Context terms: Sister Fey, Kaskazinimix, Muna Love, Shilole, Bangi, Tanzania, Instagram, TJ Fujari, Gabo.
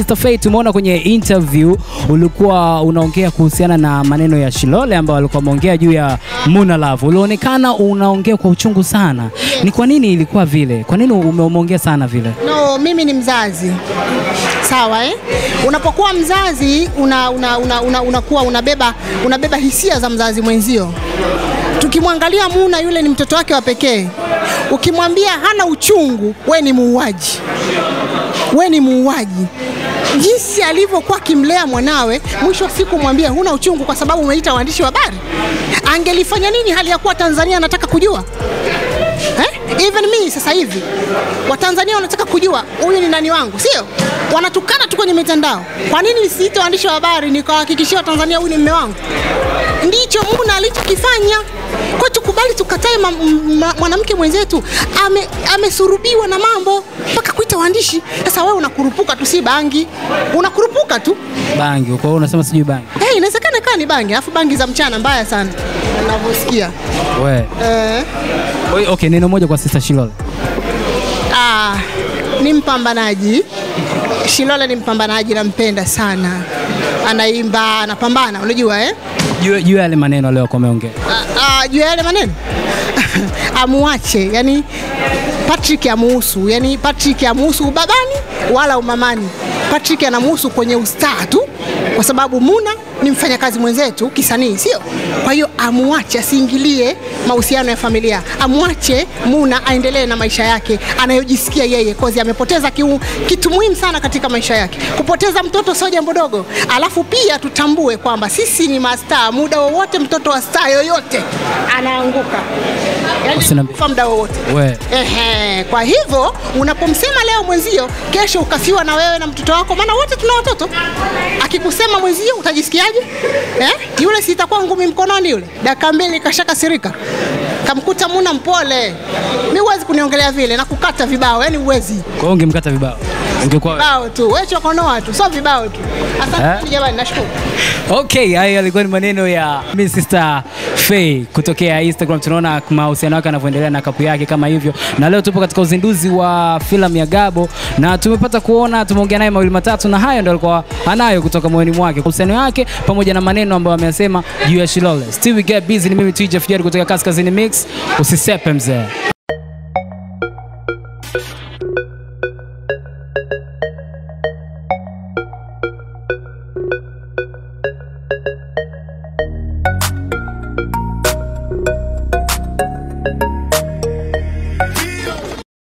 Sister Fey, tumeona kwenye interview ulikuwa unaongea kuhusiana na maneno ya Shilole ambayo alikuwa ameongea juu ya Muna Love. Ulionekana unaongea kwa uchungu sana. Ni kwa nini ilikuwa vile? Kwa nini umeongea sana vile? No, mimi ni mzazi. Sawa eh? Unapokuwa mzazi unabeba hisia za mzazi mwenzio. Tukimwangalia Muna yule ni mtoto wake wa pekee. Ukimwambia hana uchungu, we ni muuaji. We ni muuaji. Jinsi alivyokuwa kimlea mwanawe, mwisho siku mwambia huna uchungu kwa sababu umeita waandishi wa habari. Angelifanya nini hali ya kuwa Tanzania anataka kujua? Eh? Even me sasa hivi. Watanzania wanataka kujua huyu ni nani wangu, sio? Wanatukana tu kwenye mitandao. Kwa nini nisiite waandishi wa habari nikahakikishia Watanzania huyu ni mume wangu? Ndicho Muna alichokifanya. Kwa tukubali tukatae mwanamke mwenzetu amesurubiwa na mambo mpaka kuita waandishi. Sasa wewe unakurupuka tu, si bangi. Unakurupuka tu. Bangi, kwa hiyo unasema sijui bangi. Eh, hey, inawezekana kama ni bangi, alafu bangi za mchana mbaya sana. Unavyosikia. We. Okay, neno moja kwa Sister Shilole. Ni mpambanaji. Shilole ni mpambanaji, nampenda sana. Anaimba, anapambana, unajua eh? Juu yale maneno leo kumeongea. Juu yale maneno? Amuache, yani Patrick amuhusu, yani Patrick amuhusu ubabani wala umamani. Patrick anamuhusu kwenye ustaa tu kwa sababu Muna ni mfanyakazi mwenzetu kisanii, sio? Kwa hiyo amuache, asiingilie mahusiano ya familia. Amuache Muna aendelee na maisha yake anayojisikia yeye, kozi amepoteza kitu muhimu sana katika maisha yake. Kupoteza mtoto sio jambo dogo. Alafu pia tutambue kwamba sisi ni mastaa, muda wowote mtoto wa staa yoyote anaanguka. Yaani muda wowote. Ehe, kwa hivyo unapomsema leo mwenzio, kesho ukafiwa na wewe na mtoto wako, maana wote tuna watoto. Akikusema mwenzio utajisikiaje? Eh? Yule si itakuwa ngumi mkononi yule. Dakika mbili kashaka sirika. Kamkuta Muna mpole. Mimi huwezi kuniongelea vile na kukata vibao, yani huwezi. Kwa hiyo ungemkata vibao. Ungekuwa vibao tu. Wewe chokonoa tu, sio vibao tu. Asante jamani, nashukuru. Okay, haya yalikuwa ni maneno ya Miss Sister Fey kutokea Instagram. Tunaona mahusiano yake yanavyoendelea na kapu yake kama hivyo. Na leo tupo katika uzinduzi wa filamu ya Gabo na tumepata kuona, tumeongea naye mawili matatu, na hayo ndio alikuwa anayo kutoka moyoni mwake. Uhusiano wake pamoja na maneno ambayo ameyasema juu ya Shilole. Still we get busy. Ni mimi TJ Fujari kutoka Kaskazini Mix. Usisepe mzee.